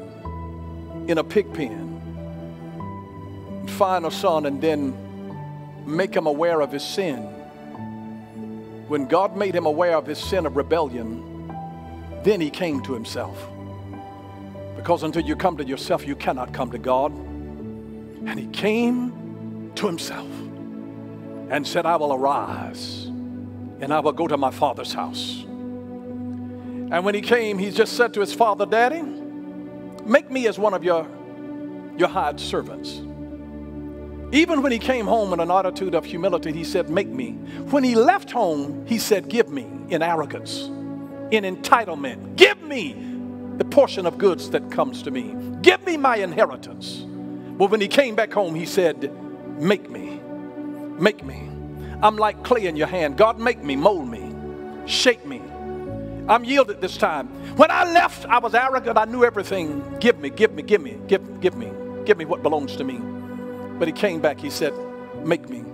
in a pig pen and find a son and then make him aware of his sin. When God made him aware of his sin of rebellion, then he came to himself. Because until you come to yourself, you cannot come to God. And he came to himself and said, I will arise and I will go to my father's house. And when he came, he just said to his father, Daddy, make me as one of your, your hired servants. Even when he came home in an attitude of humility, he said, make me. When he left home, he said, give me in arrogance. in entitlement. Give me the portion of goods that comes to me. Give me my inheritance. Well, when he came back home, he said, make me. Make me. I'm like clay in your hand. God, make me, mold me, shape me. I'm yielded this time. When I left, I was arrogant. I knew everything. Give me, give me, give me, give, give me. Give me what belongs to me. But he came back. He said, make me.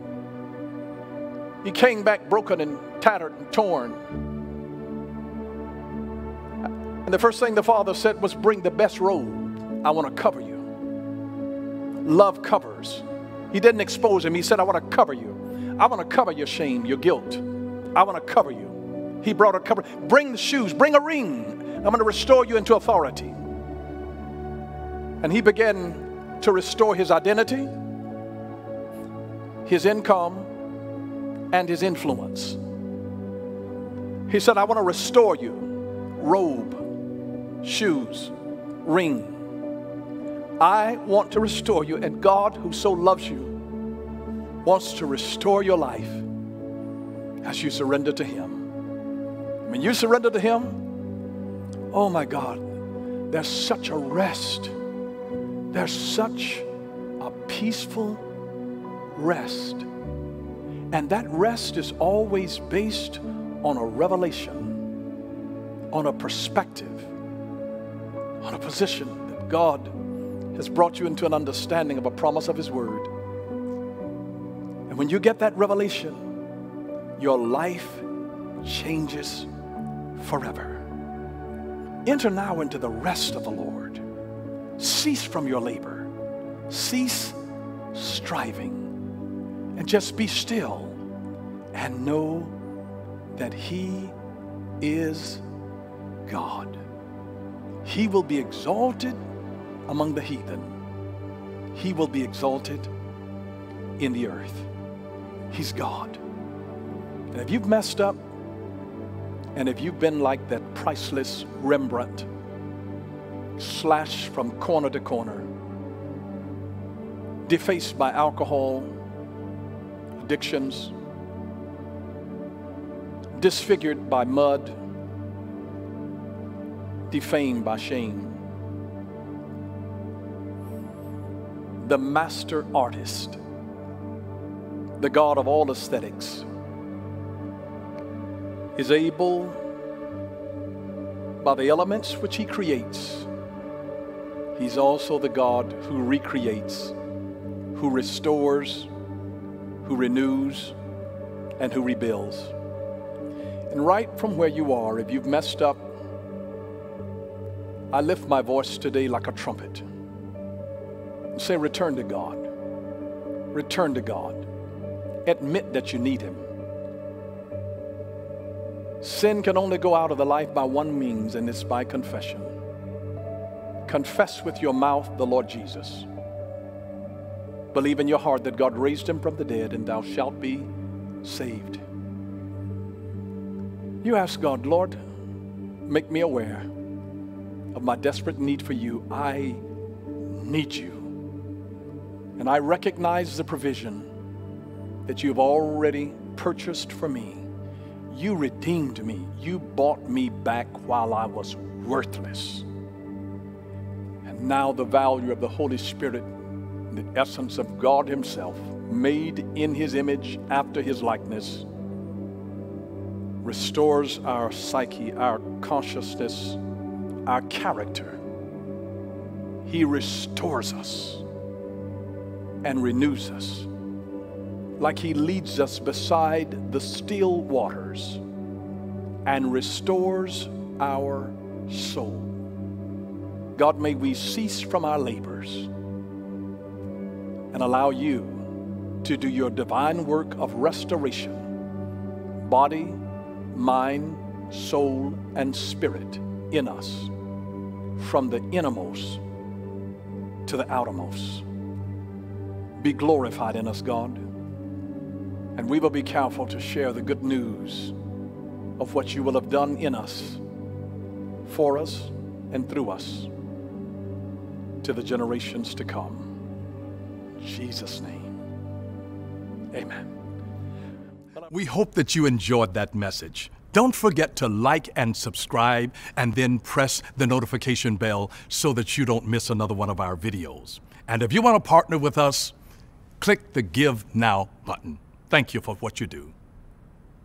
He came back broken and tattered and torn. And the first thing the Father said was, bring the best robe. I want to cover you. Love covers. He didn't expose him. He said, I want to cover you. I want to cover your shame, your guilt. I want to cover you. He brought a cover. Bring the shoes. Bring a ring. I'm going to restore you into authority. And he began to restore his identity, his income, and his influence. He said, I want to restore you. Robe, shoes, ring. I want to restore you, and God, who so loves you, wants to restore your life as you surrender to him. When you surrender to him, oh my God, there's such a rest. There's such a peaceful rest. And that rest is always based on a revelation, on a perspective, on a position that God has brought you into an understanding of a promise of his word. And when you get that revelation, your life changes forever. Enter now into the rest of the Lord. Cease from your labor. Cease striving. And just be still and know that he is God. He will be exalted among the heathen. He will be exalted in the earth. He's God. And if you've messed up, and if you've been like that priceless Rembrandt, slashed from corner to corner, defaced by alcohol, addictions, disfigured by mud, defamed by shame, the master artist, the God of all aesthetics, is able, by the elements which he creates, he's also the God who recreates, who restores, who renews, and who rebuilds. And right from where you are, if you've messed up, I lift my voice today like a trumpet. Say, return to God. Return to God. Admit that you need him. Sin can only go out of the life by one means, and it's by confession. Confess with your mouth the Lord Jesus. Believe in your heart that God raised him from the dead, and thou shalt be saved. You ask God, Lord, make me aware of my desperate need for you. I need you. And I recognize the provision that you've already purchased for me. You redeemed me. You bought me back while I was worthless. And now the value of the Holy Spirit, the essence of God himself, made in his image after his likeness, restores our psyche, our consciousness, our character. He restores us and renews us, like he leads us beside the still waters and restores our soul. God, may we cease from our labors and allow you to do your divine work of restoration, body, mind, soul, and spirit in us, from the innermost to the outermost. Be glorified in us, God, and we will be careful to share the good news of what you will have done in us, for us, and through us, to the generations to come. In Jesus' name, amen. We hope that you enjoyed that message. Don't forget to like and subscribe, and then press the notification bell so that you don't miss another one of our videos. And if you want to partner with us, click the Give Now button. Thank you for what you do.